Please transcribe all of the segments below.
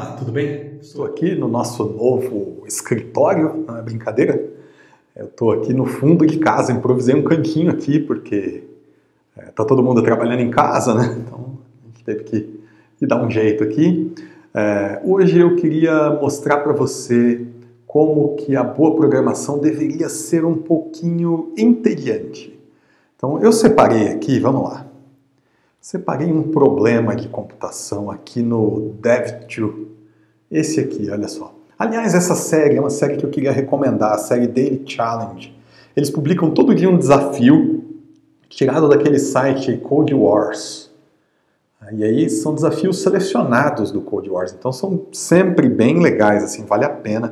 Opa, tudo bem? Estou aqui no nosso novo escritório, não é brincadeira? Eu estou aqui no fundo de casa, improvisei um cantinho aqui porque está todo mundo trabalhando em casa, né? Então a gente teve que dar um jeito aqui. Hoje eu queria mostrar para você como que a boa programação deveria ser um pouquinho entediante. Então eu separei aqui, vamos lá. Separei um problema de computação aqui no DevTo. Esse aqui, olha só. Aliás, essa série é uma série que eu queria recomendar, a série Daily Challenge. Eles publicam todo dia um desafio tirado daquele site Code Wars. E aí são desafios selecionados do Code Wars. Então são sempre bem legais, assim, vale a pena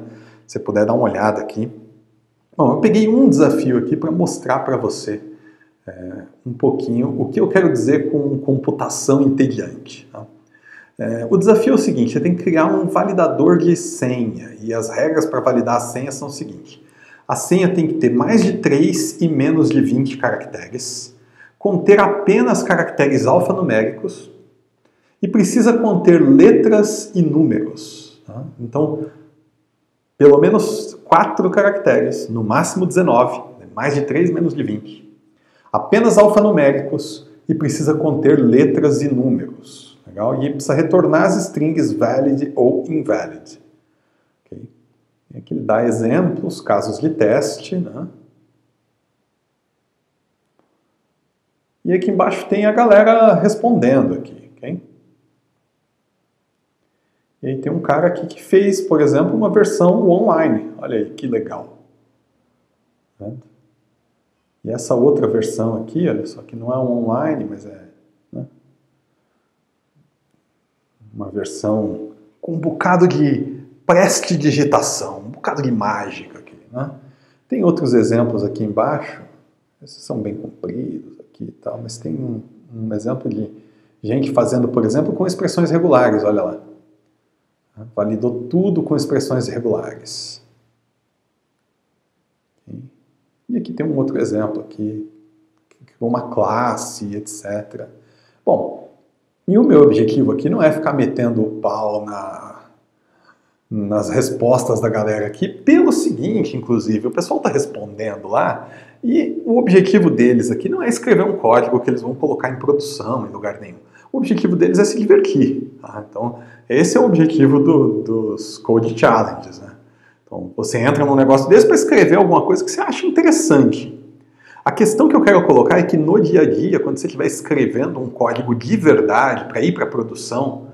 se você puder dar uma olhada aqui. Bom, eu peguei um desafio aqui para mostrar para você um pouquinho o que eu quero dizer com computação entediante. Tá? O desafio é o seguinte, você tem que criar um validador de senha, e as regras para validar a senha são o seguinte: a senha tem que ter mais de 3 e menos de 20 caracteres, conter apenas caracteres alfanuméricos e precisa conter letras e números. Tá? Então, pelo menos 4 caracteres, no máximo 19, mais de 3 menos de 20. Apenas alfanuméricos e precisa conter letras e números. Legal? E precisa retornar as strings valid ou invalid. Okay? E aqui ele dá exemplos, casos de teste. Né? E aqui embaixo tem a galera respondendo aqui. Okay? E aí tem um cara aqui que fez, por exemplo, uma versão online. Olha aí, que legal. Tá vendo? E essa outra versão aqui, olha só, que não é online, mas é, né, uma versão com um bocado de prestidigitação, um bocado de mágica aqui, né? Tem outros exemplos aqui embaixo, esses são bem compridos aqui e tal, mas tem um exemplo de gente fazendo, por exemplo, com expressões regulares, olha lá. Validou tudo com expressões regulares. E aqui tem um outro exemplo aqui, que criou uma classe, etc. Bom, e o meu objetivo aqui não é ficar metendo o pau nas respostas da galera aqui, pelo seguinte, inclusive, o pessoal está respondendo lá, e o objetivo deles aqui não é escrever um código que eles vão colocar em produção em lugar nenhum. O objetivo deles é se divertir. Tá? Então, esse é o objetivo dos Code Challenges, né? Então, você entra num negócio desse para escrever alguma coisa que você acha interessante. A questão que eu quero colocar é que no dia a dia, quando você estiver escrevendo um código de verdade para ir para a produção,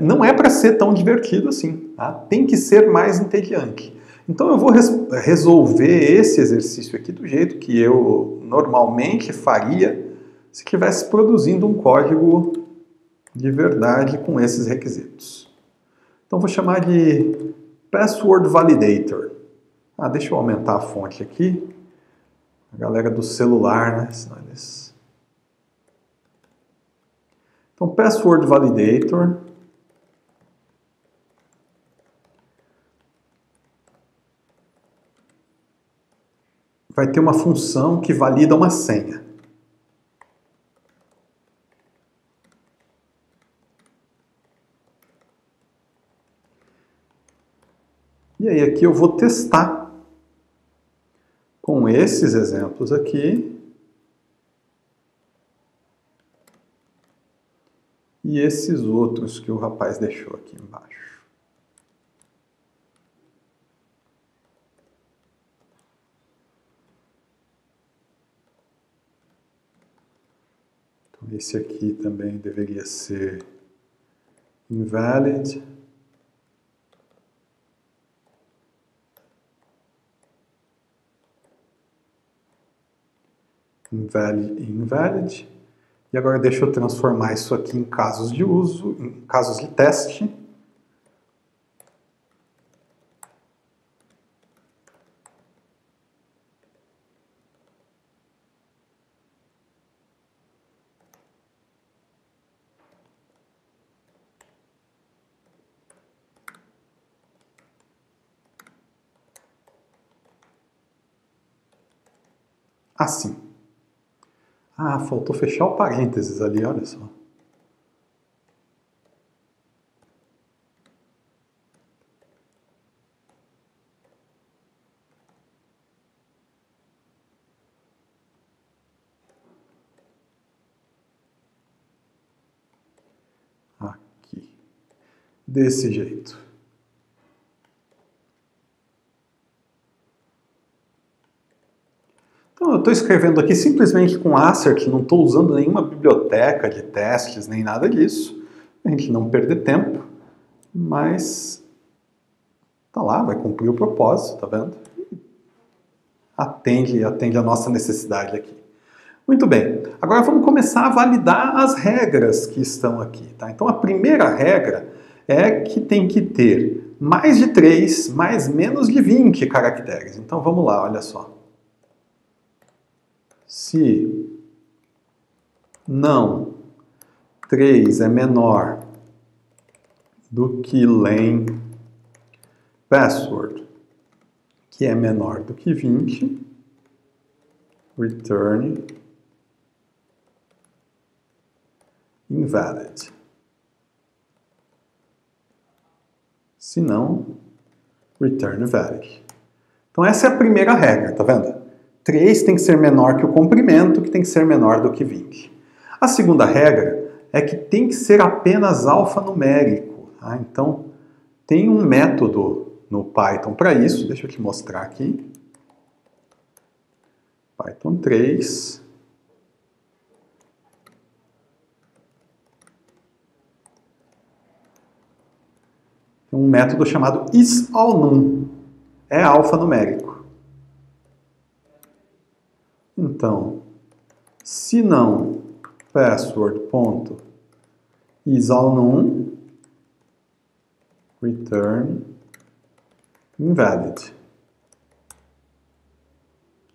não é para ser tão divertido assim. Tá? Tem que ser mais entediante. Então eu vou resolver esse exercício aqui do jeito que eu normalmente faria se estivesse produzindo um código de verdade com esses requisitos. Então eu vou chamar de Password Validator. Deixa eu aumentar a fonte aqui. A galera do celular, né? Então, Password Validator. Vai ter uma função que valida uma senha. E aí aqui eu vou testar com esses exemplos aqui e esses outros que o rapaz deixou aqui embaixo. Então esse aqui também deveria ser invalid. Invalid e invalid. E agora deixa eu transformar isso aqui em casos de uso, em casos de teste. Assim. Faltou fechar o parênteses ali, olha só. desse jeito. Então, eu estou escrevendo aqui simplesmente com assert, não estou usando nenhuma biblioteca de testes, nem nada disso. A gente não perder tempo, mas tá lá, vai cumprir o propósito, tá vendo? Atende a nossa necessidade aqui. Muito bem, agora vamos começar a validar as regras que estão aqui, tá? Então a primeira regra é que tem que ter mais de 3, mais menos de 20 caracteres. Então vamos lá, olha só. Se não 3 é menor do que len password, que é menor do que 20, return invalid. Se não, return valid. Então essa é a primeira regra, tá vendo? 3 tem que ser menor que o comprimento, que tem que ser menor do que 20. A segunda regra é que tem que ser apenas alfanumérico. Tá? Então, tem um método no Python para isso. Deixa eu te mostrar aqui. Python 3. Tem um método chamado isAllNum. É alfanumérico. Então, se não password.isAllNum, return invalid.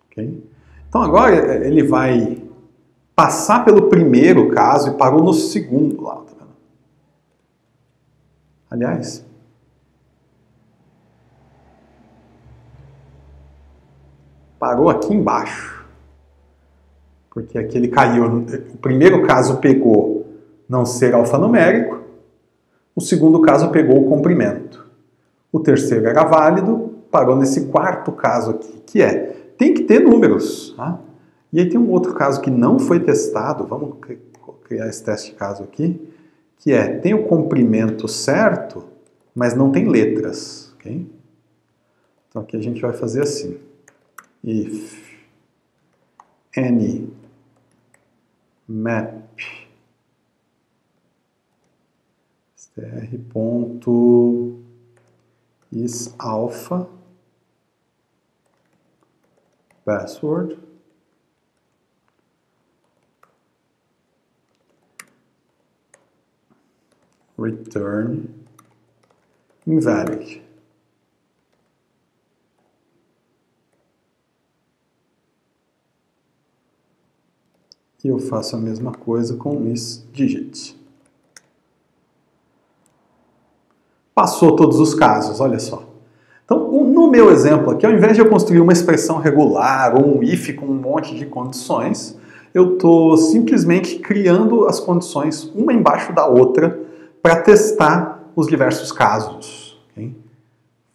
Ok? Então agora ele vai passar pelo primeiro caso e parou no segundo lá, tá vendo? Aliás, parou aqui embaixo, porque aqui ele caiu. O primeiro caso pegou não ser alfanumérico, o segundo caso pegou o comprimento, o terceiro era válido, parou nesse quarto caso aqui, que é tem que ter números, tá? E aí tem um outro caso que não foi testado, vamos criar esse teste de caso aqui, que é, tem o comprimento certo, mas não tem letras, ok? Então aqui a gente vai fazer assim, if any map str.isAlpha password return invalid. E eu faço a mesma coisa com isDigit. Passou todos os casos, olha só. Então, no meu exemplo aqui, ao invés de eu construir uma expressão regular ou um if com um monte de condições, eu estou simplesmente criando as condições uma embaixo da outra para testar os diversos casos. Okay?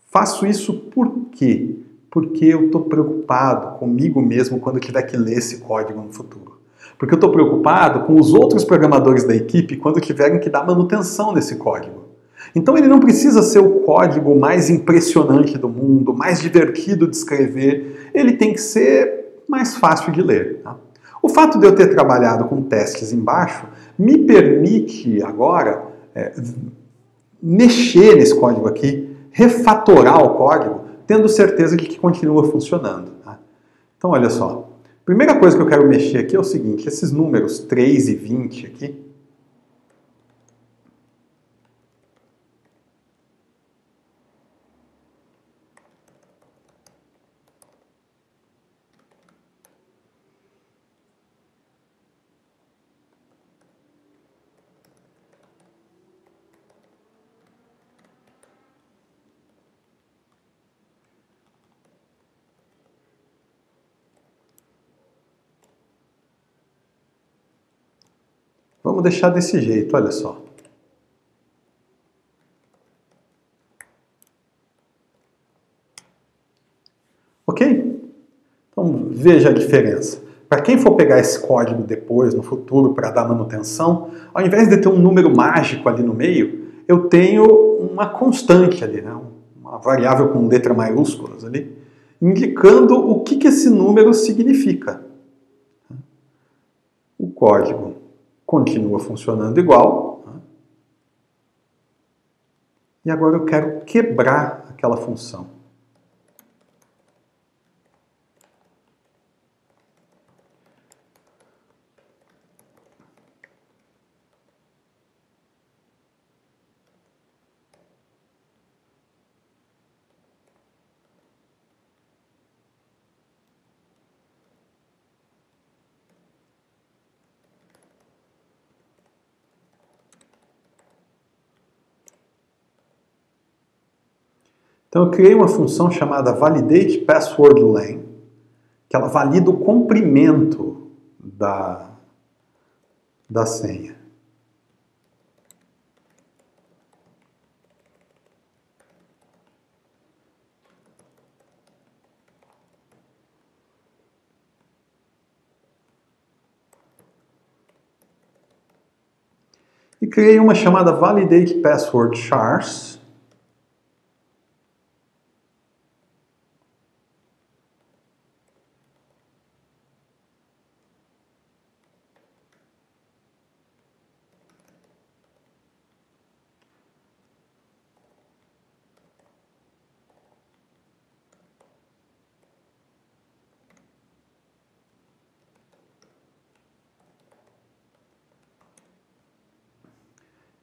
Faço isso por quê? Porque eu estou preocupado comigo mesmo quando eu tiver que ler esse código no futuro. Porque eu estou preocupado com os outros programadores da equipe quando tiverem que dar manutenção desse código. Então ele não precisa ser o código mais impressionante do mundo, mais divertido de escrever, ele tem que ser mais fácil de ler. Tá? O fato de eu ter trabalhado com testes embaixo me permite agora mexer nesse código aqui, refatorar o código, tendo certeza de que continua funcionando. Tá? Então olha só, a primeira coisa que eu quero mexer aqui é o seguinte, esses números 3 e 20 aqui, vamos deixar desse jeito, olha só. Ok? Então veja a diferença. Para quem for pegar esse código depois, no futuro, para dar manutenção, ao invés de ter um número mágico ali no meio, eu tenho uma constante ali, né? Uma variável com letras maiúsculas ali, indicando o que, que esse número significa. O código continua funcionando igual. E agora eu quero quebrar aquela função. Então eu criei uma função chamada Validate Password Length, que ela valida o comprimento da senha. E criei uma chamada Validate Password Chars,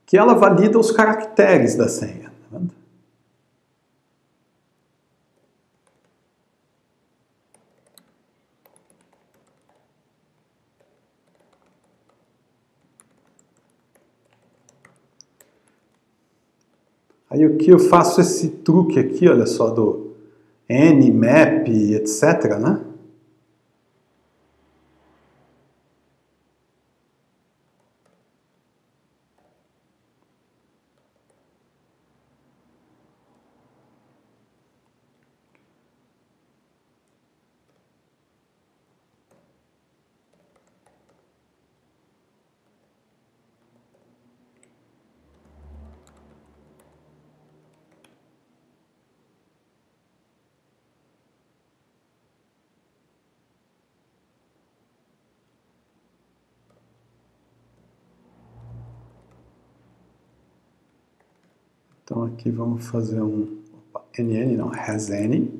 que ela valida os caracteres da senha. Tá vendo? Aí o que eu faço esse truque aqui, olha só, do N, map, etc, né? Então aqui vamos fazer um NN, não, has any,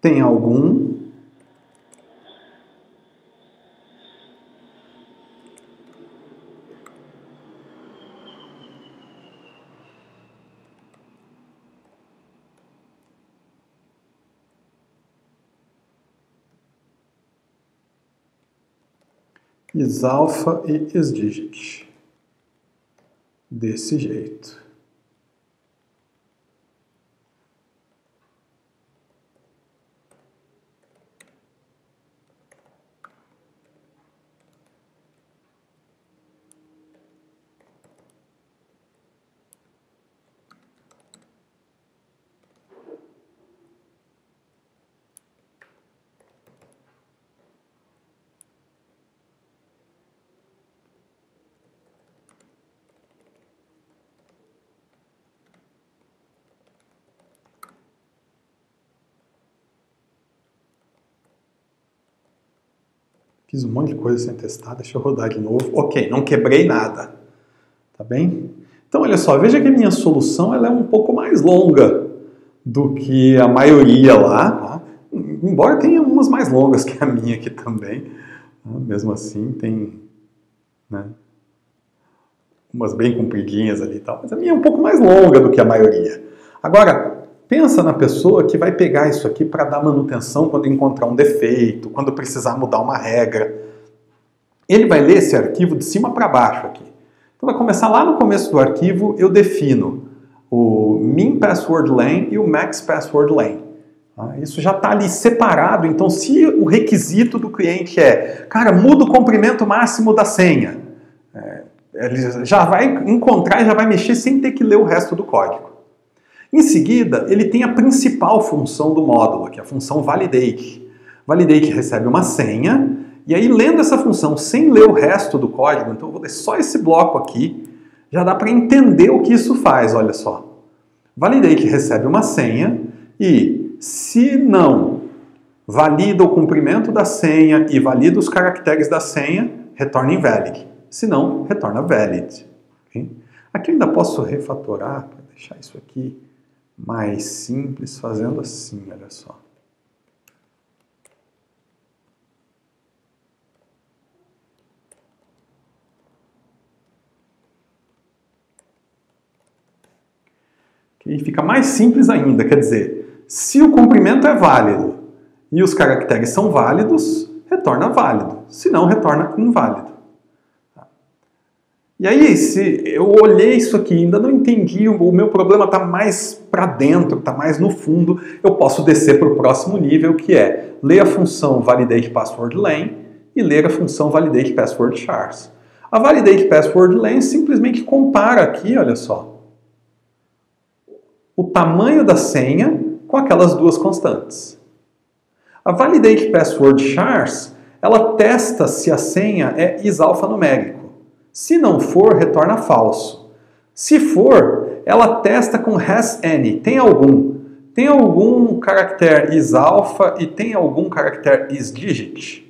tem algum, is alpha e is digit, desse jeito. Fiz um monte de coisa sem testar, deixa eu rodar de novo. Ok, não quebrei nada. Tá bem? Então, olha só, veja que a minha solução ela é um pouco mais longa do que a maioria lá, tá? Embora tenha umas mais longas que a minha aqui também. Mesmo assim, tem, né, umas bem compridinhas ali e tal. Mas a minha é um pouco mais longa do que a maioria. Agora, pensa na pessoa que vai pegar isso aqui para dar manutenção quando encontrar um defeito, quando precisar mudar uma regra. Ele vai ler esse arquivo de cima para baixo aqui. Então vai começar lá no começo do arquivo, eu defino o min password length e o max password length. Isso já está ali separado, então se o requisito do cliente é, cara, muda o comprimento máximo da senha, ele já vai encontrar e já vai mexer sem ter que ler o resto do código. Em seguida, ele tem a principal função do módulo, que é a função validate. Validate recebe uma senha, e aí lendo essa função sem ler o resto do código, então eu vou ler só esse bloco aqui, já dá para entender o que isso faz, olha só. Validate recebe uma senha e, se não valida o cumprimento da senha e valida os caracteres da senha, retorna invalid. Se não, retorna valid. Okay? Aqui eu ainda posso refatorar, para deixar isso aqui mais simples, fazendo assim, olha só. E fica mais simples ainda, quer dizer, se o cumprimento é válido e os caracteres são válidos, retorna válido, se não, retorna inválido. E aí, se eu olhei isso aqui, ainda não entendi, o meu problema está mais para dentro, está mais no fundo, eu posso descer para o próximo nível, que é ler a função validatePasswordLength e ler a função validatePasswordChars. A validatePasswordLength simplesmente compara aqui, olha só, o tamanho da senha com aquelas duas constantes. A validatePasswordChars, ela testa se a senha é isalfanumérico. Se não for, retorna falso. Se for, ela testa com hasAny, tem algum caractere isalfa e tem algum caractere isdigit.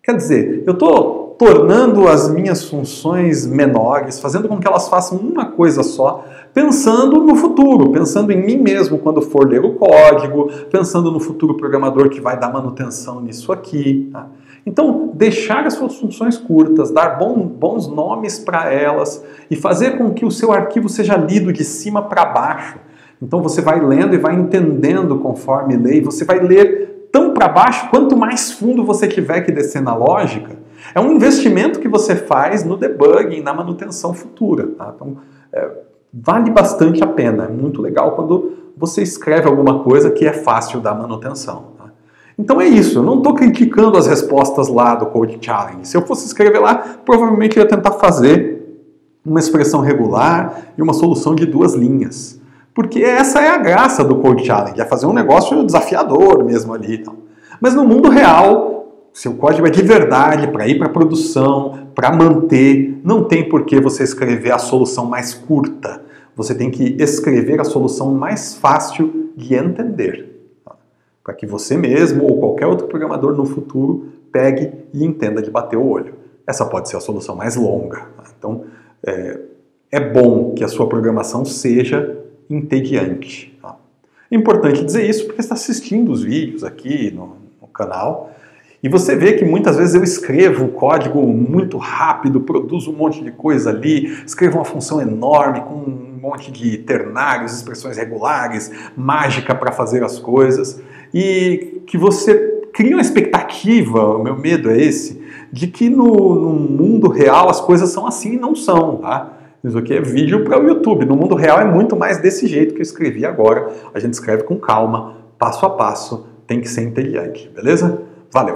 Quer dizer, eu estou tornando as minhas funções menores, fazendo com que elas façam uma coisa só, pensando no futuro, pensando em mim mesmo quando for ler o código, pensando no futuro programador que vai dar manutenção nisso aqui. Tá? Então, deixar as suas funções curtas, dar bons nomes para elas e fazer com que o seu arquivo seja lido de cima para baixo. Então, você vai lendo e vai entendendo conforme lê, e você vai ler tão para baixo, quanto mais fundo você tiver que descer na lógica, é um investimento que você faz no debugging, na manutenção futura. Tá? Então, vale bastante a pena. É muito legal quando você escreve alguma coisa que é fácil da manutenção. Tá? Então é isso. Eu não estou criticando as respostas lá do Code Challenge. Se eu fosse escrever lá, provavelmente eu ia tentar fazer uma expressão regular e uma solução de duas linhas. Porque essa é a graça do Code Challenge, é fazer um negócio desafiador mesmo ali e tal. Mas no mundo real, seu código é de verdade, para ir para produção, para manter, não tem por que você escrever a solução mais curta. Você tem que escrever a solução mais fácil de entender, tá? Para que você mesmo ou qualquer outro programador no futuro pegue e entenda de bater o olho. Essa pode ser a solução mais longa. Tá? Então, é bom que a sua programação seja entediante. Tá? É importante dizer isso porque você está assistindo os vídeos aqui no canal e você vê que muitas vezes eu escrevo código muito rápido, produzo um monte de coisa ali, escrevo uma função enorme com um monte de ternários, expressões regulares, mágica para fazer as coisas e que você cria uma expectativa, o meu medo é esse, de que no mundo real as coisas são assim e não são, tá? Isso aqui é vídeo para o YouTube. No mundo real é muito mais desse jeito que eu escrevi agora. A gente escreve com calma, passo a passo, tem que ser inteligente, beleza? Valeu!